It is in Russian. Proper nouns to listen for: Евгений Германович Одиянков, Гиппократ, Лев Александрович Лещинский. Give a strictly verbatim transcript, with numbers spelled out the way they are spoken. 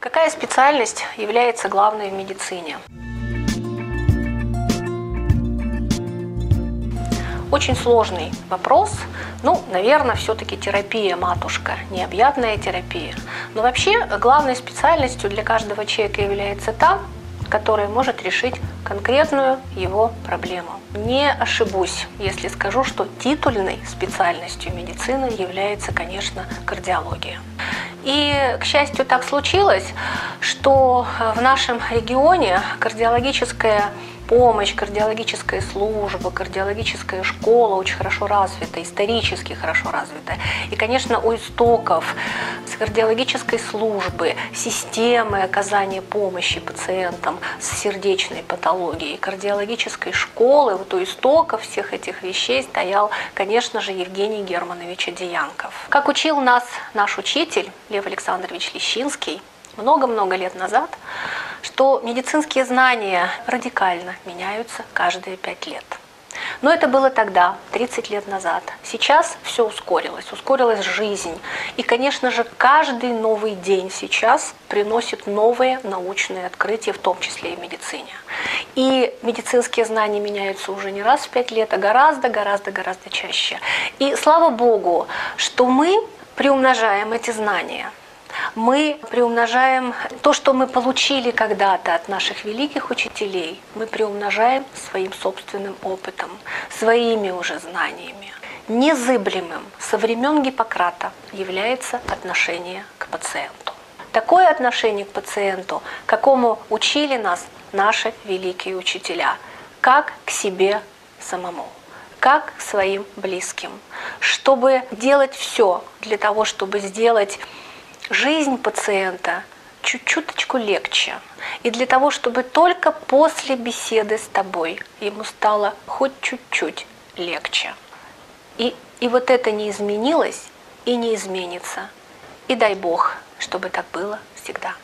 Какая специальность является главной в медицине? Очень сложный вопрос. Ну, наверное, все-таки терапия, матушка, необъятная терапия. Но вообще главной специальностью для каждого человека является та, которая может решить конкретную его проблему. Не ошибусь, если скажу, что титульной специальностью медицины является, конечно, кардиология. И, к счастью, так случилось, что в нашем регионе кардиологическая помощь, кардиологическая служба, кардиологическая школа очень хорошо развита, исторически хорошо развита. И, конечно, у истоков с кардиологической службы, системы оказания помощи пациентам с сердечной патологией, кардиологической школы, вот у истоков всех этих вещей стоял, конечно же, Евгений Германович Одиянков. Как учил нас наш учитель Лев Александрович Лещинский много-много лет назад, что медицинские знания радикально меняются каждые пять лет. Но это было тогда, тридцать лет назад. Сейчас все ускорилось, ускорилась жизнь. И, конечно же, каждый новый день сейчас приносит новые научные открытия, в том числе и в медицине. И медицинские знания меняются уже не раз в пять лет, а гораздо, гораздо, гораздо чаще. И слава Богу, что мы приумножаем эти знания. Мы приумножаем то, что мы получили когда-то от наших великих учителей, мы приумножаем своим собственным опытом, своими уже знаниями. Незыблемым со времен Гиппократа является отношение к пациенту. Такое отношение к пациенту, какому учили нас наши великие учителя, как к себе самому, как к своим близким, чтобы делать все для того, чтобы сделать жизнь пациента чуть-чуточку легче. И для того, чтобы только после беседы с тобой ему стало хоть чуть-чуть легче. И, и вот это не изменилось и не изменится. И дай Бог, чтобы так было всегда.